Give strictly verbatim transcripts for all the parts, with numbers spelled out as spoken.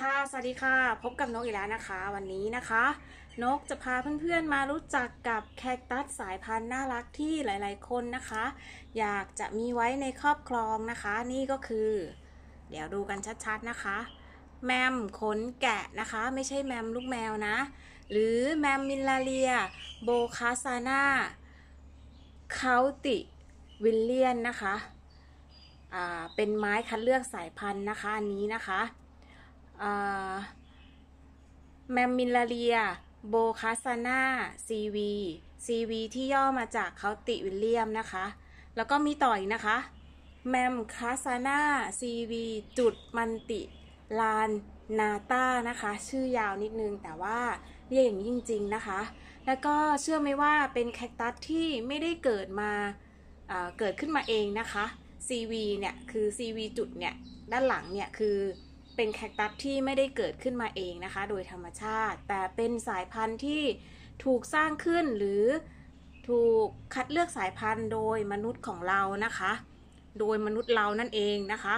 ค่ะสวัสดีค่ะพบกับนกอีกแล้วนะคะวันนี้นะคะนกจะพาเพื่อนๆมารู้จักกับแคคตัสสายพันธุ์น่ารักที่หลายๆคนนะคะอยากจะมีไว้ในครอบครองนะคะนี่ก็คือเดี๋ยวดูกันชัดๆนะคะแมมขนแกะนะคะไม่ใช่แมมลูกแมวนะหรือแมมมิลลาเรียโบคาซาน่าเคาติวิลเลียนนะคะอ่าเป็นไม้คัดเลือกสายพันธุ์นะคะอันนี้นะคะแมมมิลลาเรียโบคาซาน่า ซี วี ซี วี ที่ย่อมาจากเคาติวิลเลียมนะคะแล้วก็มีต่ออีกนะคะแมมคาซาน่า ซี วี จุดมันติลานนาต้านะคะชื่อยาวนิดนึงแต่ว่าเรียกอย่างนี้จริงๆนะคะแล้วก็เชื่อไหมว่าเป็นแคคตัสที่ไม่ได้เกิดมาเอ่อเกิดขึ้นมาเองนะคะ ซี วี เนี่ยคือ ซี วี จุดเนี่ยด้านหลังเนี่ยคือเป็นแคคตัสที่ไม่ได้เกิดขึ้นมาเองนะคะโดยธรรมชาติแต่เป็นสายพันธุ์ที่ถูกสร้างขึ้นหรือถูกคัดเลือกสายพันธุ์โดยมนุษย์ของเรานะคะโดยมนุษย์เรานั่นเองนะคะ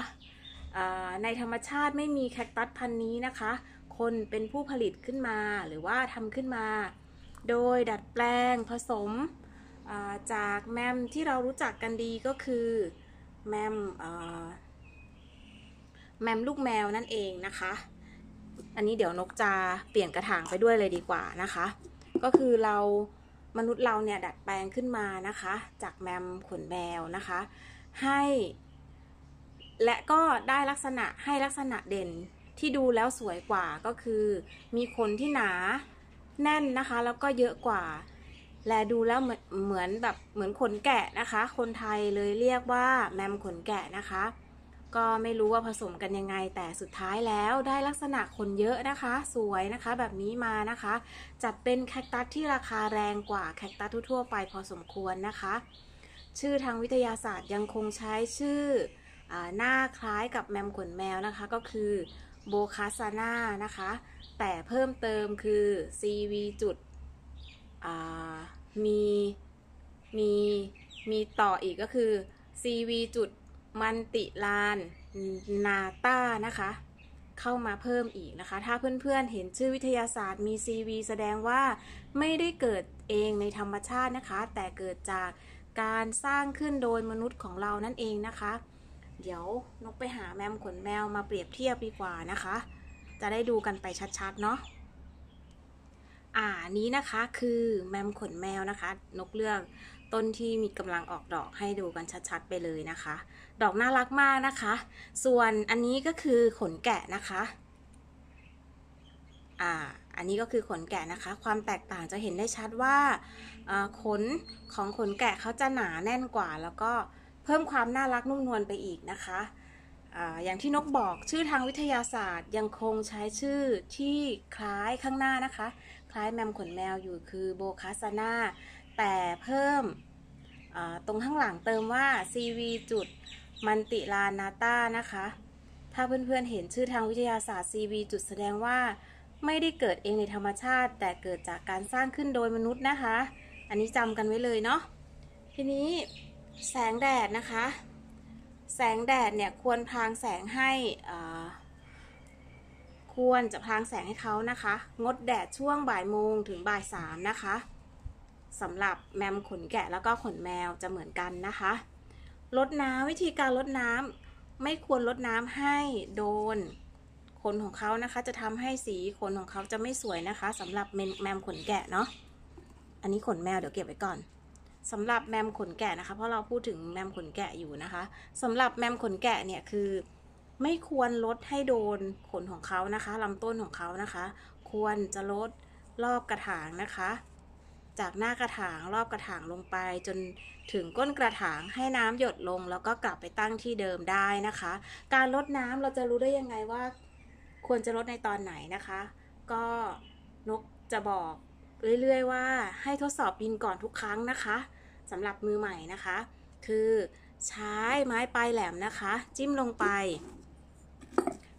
ในธรรมชาติไม่มีแคคตัสพันธุ์นี้นะคะคนเป็นผู้ผลิตขึ้นมาหรือว่าทำขึ้นมาโดยดัดแปลงผสมจากแมมที่เรารู้จักกันดีก็คือแมมแมมลูกแมวนั่นเองนะคะอันนี้เดี๋ยวนกจะเปลี่ยนกระถางไปด้วยเลยดีกว่านะคะก็คือเรามนุษย์เราเนี่ยดัดแปลงขึ้นมานะคะจากแมมขนแมวนะคะให้และก็ได้ลักษณะให้ลักษณะเด่นที่ดูแล้วสวยกว่าก็คือมีขนที่หนาแน่นนะคะแล้วก็เยอะกว่าและดูแล้วเหมือนเหมือนแบบเหมือนขนแกะนะคะคนไทยเลยเรียกว่าแมมขนแกะนะคะก็ไม่รู้ว่าผสมกันยังไงแต่สุดท้ายแล้วได้ลักษณะขนเยอะนะคะสวยนะคะแบบนี้มานะคะจัดเป็นแคคตัสที่ราคาแรงกว่าแคคตัสทั่วๆไปพอสมควรนะคะชื่อทางวิทยาศาสตร์ยังคงใช้ชื่อหน้าคล้ายกับแมมขนแมวนะคะก็คือโบคาซาน่านะคะแต่เพิ่มเติมคือ ซี วี จุดมีมีมีต่ออีกก็คือ ซี วี จุดมันติลานนาต้านะคะเข้ามาเพิ่มอีกนะคะถ้าเพื่อนๆ เห็นชื่อวิทยาศาสตร์มี ซี วี แสดงว่าไม่ได้เกิดเองในธรรมชาตินะคะแต่เกิดจากการสร้างขึ้นโดยมนุษย์ของเรานั่นเองนะคะเดี๋ยวนกไปหาแมมขนแมวมาเปรียบเทียบดีกว่านะคะจะได้ดูกันไปชัดๆเนาะอ่านี้นะคะคือแมมขนแมวนะคะนกเลือกต้นที่มีกำลังออกดอกให้ดูกันชัดๆไปเลยนะคะดอกน่ารักมากนะคะส่วนอันนี้ก็คือขนแกะนะคะอ่าอันนี้ก็คือขนแกะนะคะความแตกต่างจะเห็นได้ชัดว่าขนของขนแกะเขาจะหนาแน่นกว่าแล้วก็เพิ่มความน่ารักนุ่มนวลไปอีกนะคะอ่าอย่างที่นกบอกชื่อทางวิทยาศาสตร์ยังคงใช้ชื่อที่คล้ายข้างหน้านะคะคล้ายแมมขนแมวอยู่คือโบคาซาน่าแต่เพิ่มอ่าตรงข้างหลังเติมว่า ซี วี จุดมันติลานาต้านะคะถ้าเพื่อนๆ เห็นชื่อทางวิทยาศาสตร์ ซี วี จุดแสดงว่าไม่ได้เกิดเองในธรรมชาติแต่เกิดจากการสร้างขึ้นโดยมนุษย์นะคะอันนี้จำกันไว้เลยเนาะทีนี้แสงแดดนะคะแสงแดดเนี่ยควรพรางแสงให้ควรจะพรางแสงให้เขานะคะงดแดดช่วงบ่ายโมงถึงบ่ายสามนะคะสำหรับแมมขนแกะแล้วก็ขนแมวจะเหมือนกันนะคะลดน้ำวิธีการลดน้ำไม่ควรลดน้ำให้โดนขนของเขานะคะจะทำให้สีขนของเขาจะไม่สวยนะคะสำหรับแมมขนแกะเนาะอันนี้ขนแมวเดี๋ยวเก็บไว้ก่อนสำหรับแมมขนแกะนะคะเพราะเราพูดถึงแมมขนแกะอยู่นะคะสำหรับแมมขนแกะเนี่ยคือไม่ควรลดให้โดนขนของเขานะคะลำต้นของเขานะคะควรจะลดรอบกระถางนะคะจากหน้ากระถางรอบกระถางลงไปจนถึงก้นกระถางให้น้ำหยดลงแล้วก็กลับไปตั้งที่เดิมได้นะคะการลดน้ำเราจะรู้ได้ยังไงว่าควรจะลดในตอนไหนนะคะก็นกจะบอกเรื่อยๆว่าให้ทดสอบดินก่อนทุกครั้งนะคะสำหรับมือใหม่นะคะคือใช้ไม้ปลายแหลมนะคะจิ้มลงไป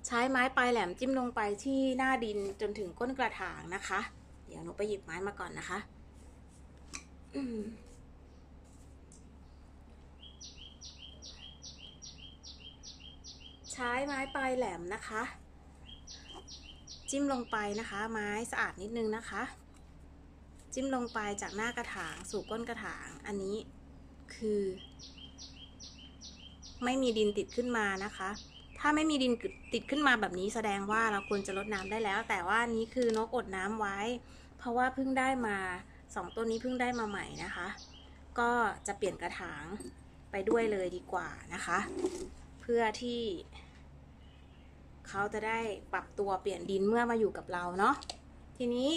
ใช้ไม้ปลายแหลมจิ้มลงไปที่หน้าดินจนถึงก้นกระถางนะคะเดี๋ยวหนูไปหยิบไม้มาก่อนนะคะใช้ไม้ปลายแหลมนะคะ จิ้มลงไปนะคะไม้สะอาดนิดนึงนะคะจิ้มลงไปจากหน้ากระถางสู่ก้นกระถางอันนี้คือไม่มีดินติดขึ้นมานะคะถ้าไม่มีดินติดขึ้นมาแบบนี้แสดงว่าเราควรจะลดน้ำได้แล้วแต่ว่านี้คือนกอดน้ำไว้เพราะว่าเพิ่งได้มาสองต้นนี้เพิ่งได้มาใหม่นะคะก็จะเปลี่ยนกระถางไปด้วยเลยดีกว่านะคะเพื่อที่เขาจะได้ปรับตัวเปลี่ยนดินเมื่อมาอยู่กับเราเนาะทีนี้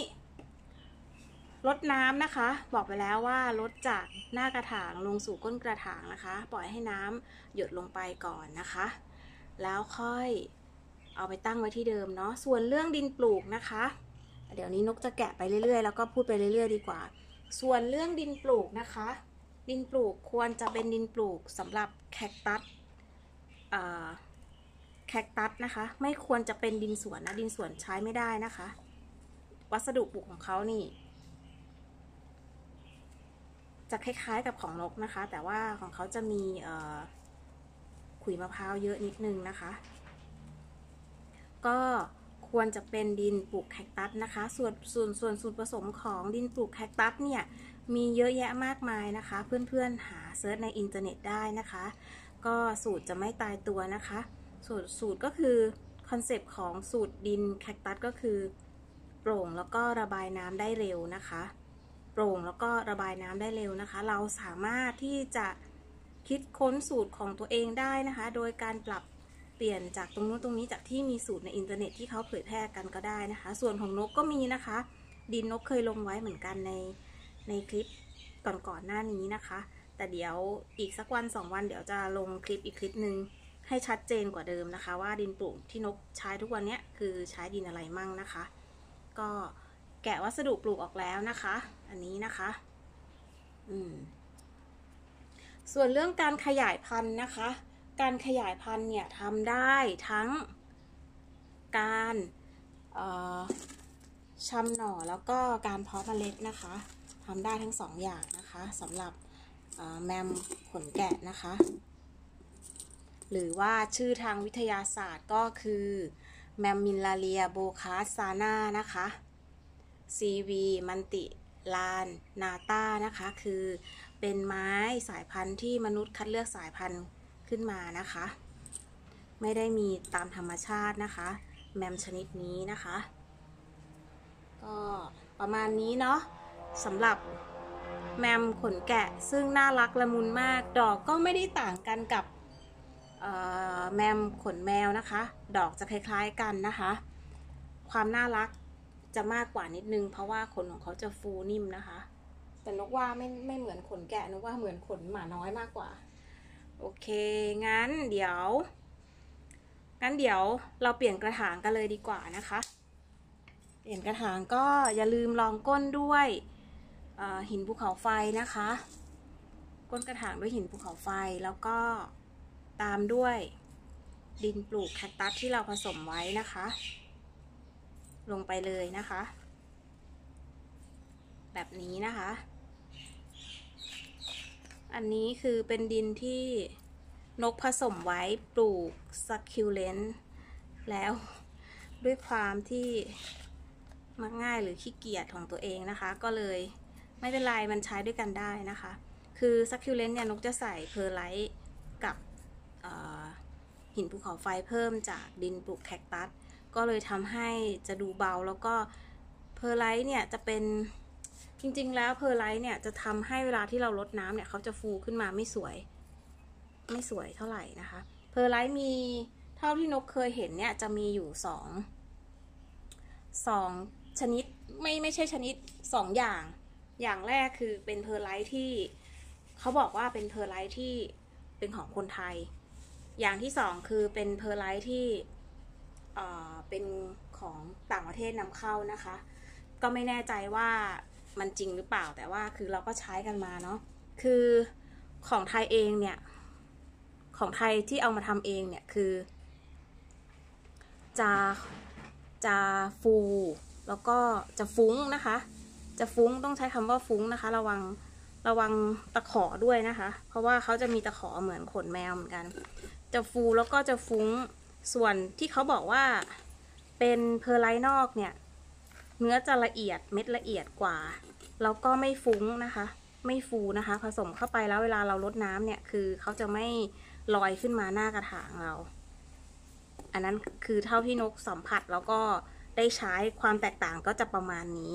ลดน้ำนะคะบอกไปแล้วว่าลดจากหน้ากระถางลงสู่ก้นกระถางนะคะปล่อยให้น้ำหยดลงไปก่อนนะคะแล้วค่อยเอาไปตั้งไว้ที่เดิมเนาะส่วนเรื่องดินปลูกนะคะเดี๋ยวนี้นกจะแกะไปเรื่อยๆแล้วก็พูดไปเรื่อยๆดีกว่าส่วนเรื่องดินปลูกนะคะดินปลูกควรจะเป็นดินปลูกสำหรับแคคตัสแคคตัสนะคะไม่ควรจะเป็นดินสวนนะดินสวนใช้ไม่ได้นะคะวัสดุปลูกของเขานี่จะคล้ายๆกับของนกนะคะแต่ว่าของเขาจะมีขุยมะพร้าวเยอะนิดนึงนะคะก็ควรจะเป็นดินปลูกแคคตัสนะคะส่วนส่วนส่วนส่วนผสมของดินปลูกแคคตัสเนี่ยมีเยอะแยะมากมายนะคะเพื่อนๆหาเซิร์ชในอินเทอร์เน็ตได้นะคะก็สูตรจะไม่ตายตัวนะคะสูตรสูตรก็คือคอนเซปต์ของสูตรดินแคคตัสก็คือโปร่งแล้วก็ระบายน้ำได้เร็วนะคะโปร่งแล้วก็ระบายน้ำได้เร็วนะคะเราสามารถที่จะคิดค้นสูตรของตัวเองได้นะคะโดยการปรับเปลี่ยนจากตรงนู้นตรงนี้จากที่มีสูตรในอินเทอร์เน็ตที่เขาเผยแพร่กันก็ได้นะคะส่วนของนกก็มีนะคะดินนกเคยลงไว้เหมือนกันในในคลิปก่อนๆหน้านี้นะคะแต่เดี๋ยวอีกสักวันสองวันเดี๋ยวจะลงคลิปอีกคลิปนึงให้ชัดเจนกว่าเดิมนะคะว่าดินปลูกที่นกใช้ทุกวันนี้คือใช้ดินอะไรมั่งนะคะก็แกะวัสดุปลูกออกแล้วนะคะอันนี้นะคะอืมส่วนเรื่องการขยายพันธุ์นะคะการขยายพันธุ์เนี่ยทำได้ทั้งการชำหน่อแล้วก็การเพาะเมล็ดนะคะทำได้ทั้งสองอย่างนะคะสำหรับแมมขนแกะนะคะหรือว่าชื่อทางวิทยาศาสตร์ก็คือแมมมิลลาเรียโบคาซาน่านะคะ ซี วี มันติลานนาต้านะคะคือเป็นไม้สายพันธุ์ที่มนุษย์คัดเลือกสายพันธุ์ขึ้นมานะคะไม่ได้มีตามธรรมชาตินะคะแมมชนิดนี้นะคะก็ประมาณนี้เนาะสำหรับแมมขนแกะซึ่งน่ารักละมุนมากดอกก็ไม่ได้ต่างกันกับแมมขนแมวนะคะดอกจะคล้ายๆกันนะคะความน่ารักจะมากกว่านิดนึงเพราะว่าขนของเขาจะฟูนิ่มนะคะแต่นกว่าไม่ไม่เหมือนขนแกะนกว่าเหมือนขนหมาน้อยมากกว่าโอเคงั้นเดี๋ยวงั้นเดี๋ยวเราเปลี่ยนกระถางกันเลยดีกว่านะคะเปลี่ยนกระถางก็อย่าลืมรองก้นด้วยหินภูเขาไฟนะคะก้นกระถางด้วยหินภูเขาไฟแล้วก็ตามด้วยดินปลูกแคคตัสที่เราผสมไว้นะคะลงไปเลยนะคะแบบนี้นะคะอันนี้คือเป็นดินที่นกผสมไว้ปลูกซักคิวเลนต์แล้วด้วยความที่มักง่ายหรือขี้เกียจของตัวเองนะคะก็เลยไม่เป็นไรมันใช้ด้วยกันได้นะคะคือซักคิวเลนต์เนี่ยนกจะใส่เพอร์ไลท์กับหินภูเขาไฟเพิ่มจากดินปลูกแคคตัสก็เลยทำให้จะดูเบาแล้วก็เพอร์ไลท์เนี่ยจะเป็นจริงๆแล้วเพอร์ไลท์เนี่ยจะทำให้เวลาที่เราลดน้ำเนี่ยเขาจะฟูขึ้นมาไม่สวยไม่สวยเท่าไหร่นะคะเพอร์ไลท์มีเท่าที่นกเคยเห็นเนี่ยจะมีอยู่สองสองชนิดไม่ไม่ใช่ชนิดสองอย่างอย่างแรกคือเป็นเพอร์ไลท์ที่เขาบอกว่าเป็นเพอร์ไลท์ที่เป็นของคนไทยอย่างที่สองคือเป็นเพอร์ไลท์ที่เอ่อเป็นของต่างประเทศนำเข้านะคะก็ไม่แน่ใจว่ามันจริงหรือเปล่าแต่ว่าคือเราก็ใช้กันมาเนาะคือของไทยเองเนี่ยของไทยที่เอามาทำเองเนี่ยคือจะจะฟูแล้วก็จะฟุ้งนะคะจะฟุ้งต้องใช้คำว่าฟุ้งนะคะระวังระวังตะขอด้วยนะคะเพราะว่าเขาจะมีตะขอเหมือนขนแมวเหมือนกันจะฟูแล้วก็จะฟุ้งส่วนที่เขาบอกว่า เป็นเพอร์ไลท์นอกเนี่ยเนื้อจะละเอียดเม็ดละเอียดกว่าแล้วก็ไม่ฟุ้งนะคะไม่ฟูนะคะผสมเข้าไปแล้วเวลาเราลดน้ำเนี่ยคือเขาจะไม่ลอยขึ้นมาหน้ากระถางเราอันนั้นคือเท่าที่นกสัมผัสแล้วก็ได้ใช้ความแตกต่างก็จะประมาณนี้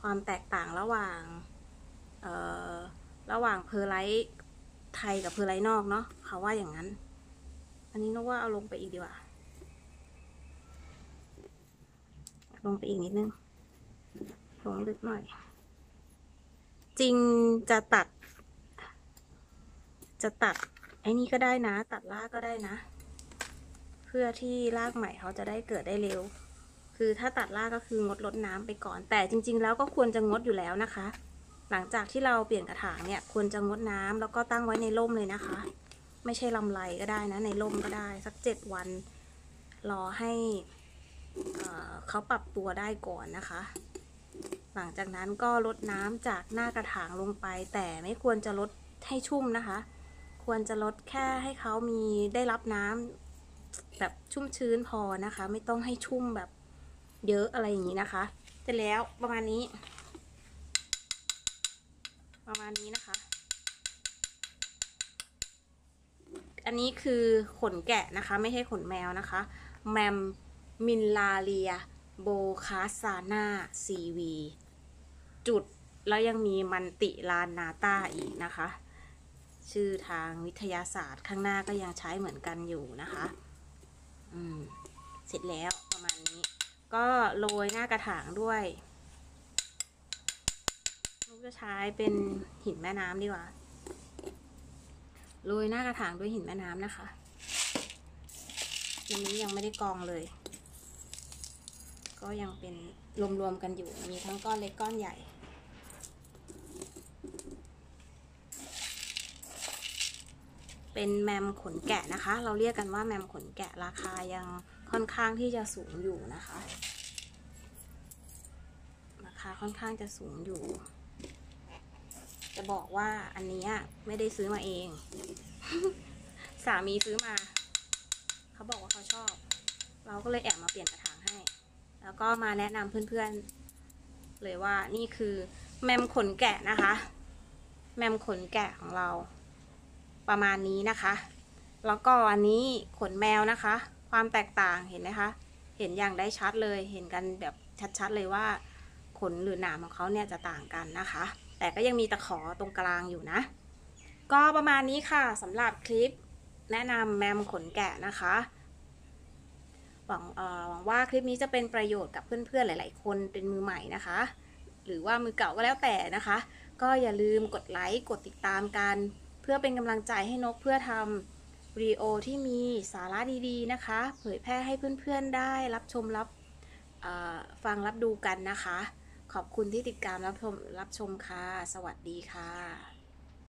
ความแตกต่างระหว่างเอ่อระหว่างเพอร์ไลท์ไทยกับเพอร์ไลท์นอกเนาะเขาว่าอย่างนั้นอันนี้นกว่าเอาลงไปอีกดีกว่าลงไปอีกนิดนึงลงลึกหน่อยจริงจะตัดจะตัดไอ้นี่ก็ได้นะตัดรากก็ได้นะเพื่อที่รากใหม่เขาจะได้เกิดได้เร็วคือถ้าตัดรากก็คืองดลดน้ำไปก่อนแต่จริงๆแล้วก็ควรจะงดอยู่แล้วนะคะหลังจากที่เราเปลี่ยนกระถางเนี่ยควรจะงดน้ำแล้วก็ตั้งไว้ในร่มเลยนะคะไม่ใช่ลำไรก็ได้นะในร่มก็ได้สักเจ็ดวันรอให้เขาปรับตัวได้ก่อนนะคะหลังจากนั้นก็ลดน้ำจากหน้ากระถางลงไปแต่ไม่ควรจะลดให้ชุ่มนะคะควรจะลดแค่ให้เขามีได้รับน้ำแบบชุ่มชื้นพอนะคะไม่ต้องให้ชุ่มแบบเยอะอะไรอย่างนี้นะคะเสร็จแล้วประมาณนี้ประมาณนี้นะคะอันนี้คือขนแกะนะคะไม่ใช่ขนแมวนะคะแมมมิลลาเรียโบคาซาน่าซีวีจุดแล้วยังมีมันติลานาต้าอีกนะคะชื่อทางวิทยาศาสตร์ข้างหน้าก็ยังใช้เหมือนกันอยู่นะคะอืมเสร็จแล้วประมาณนี้ก็โรยหน้ากระถางด้วยลูกจะใช้เป็นหินแม่น้ำดีกว่าโรยหน้ากระถางด้วยหินแม่น้ำนะคะอันนี้ยังไม่ได้กองเลยก็ยังเป็นรวมๆกันอยู่มีทั้งก้อนเล็กก้อนใหญ่เป็นแมมขนแกะนะคะเราเรียกกันว่าแมมขนแกะราคายังค่อนข้างที่จะสูงอยู่นะคะราคาค่อนข้างจะสูงอยู่จะบอกว่าอันนี้ไม่ได้ซื้อมาเอง สามีซื้อมาเขาบอกว่าเขาชอบเราก็เลยแอบมาเปลี่ยนกระถางให้แล้วก็มาแนะนำเพื่อนๆเลยว่านี่คือแมมขนแกะนะคะแมมขนแกะของเราประมาณนี้นะคะแล้วก็อันนี้ขนแมวนะคะความแตกต่างเห็นไหมคะเห็นอย่างได้ชัดเลยเห็นกันแบบชัดๆเลยว่าขนหรือหนามของเขาเนี่ยจะต่างกันนะคะแต่ก็ยังมีตะขอตรงกลางอยู่นะก็ประมาณนี้ค่ะสำหรับคลิปแนะนำแมมขนแกะนะคะหวังหวังว่าคลิปนี้จะเป็นประโยชน์กับเพื่อนๆหลายๆคนเป็นมือใหม่นะคะหรือว่ามือเก่าก็แล้วแต่นะคะก็อย่าลืมกดไลค์กดติดตามกันเพื่อเป็นกำลังใจให้นกเพื่อทำวิดีโอที่มีสาระดีๆนะคะเผยแพร่ให้เพื่อนๆได้รับชมรับฟังรับดูกันนะคะขอบคุณที่ติดตามรับชมรับชมค่ะสวัสดีค่ะ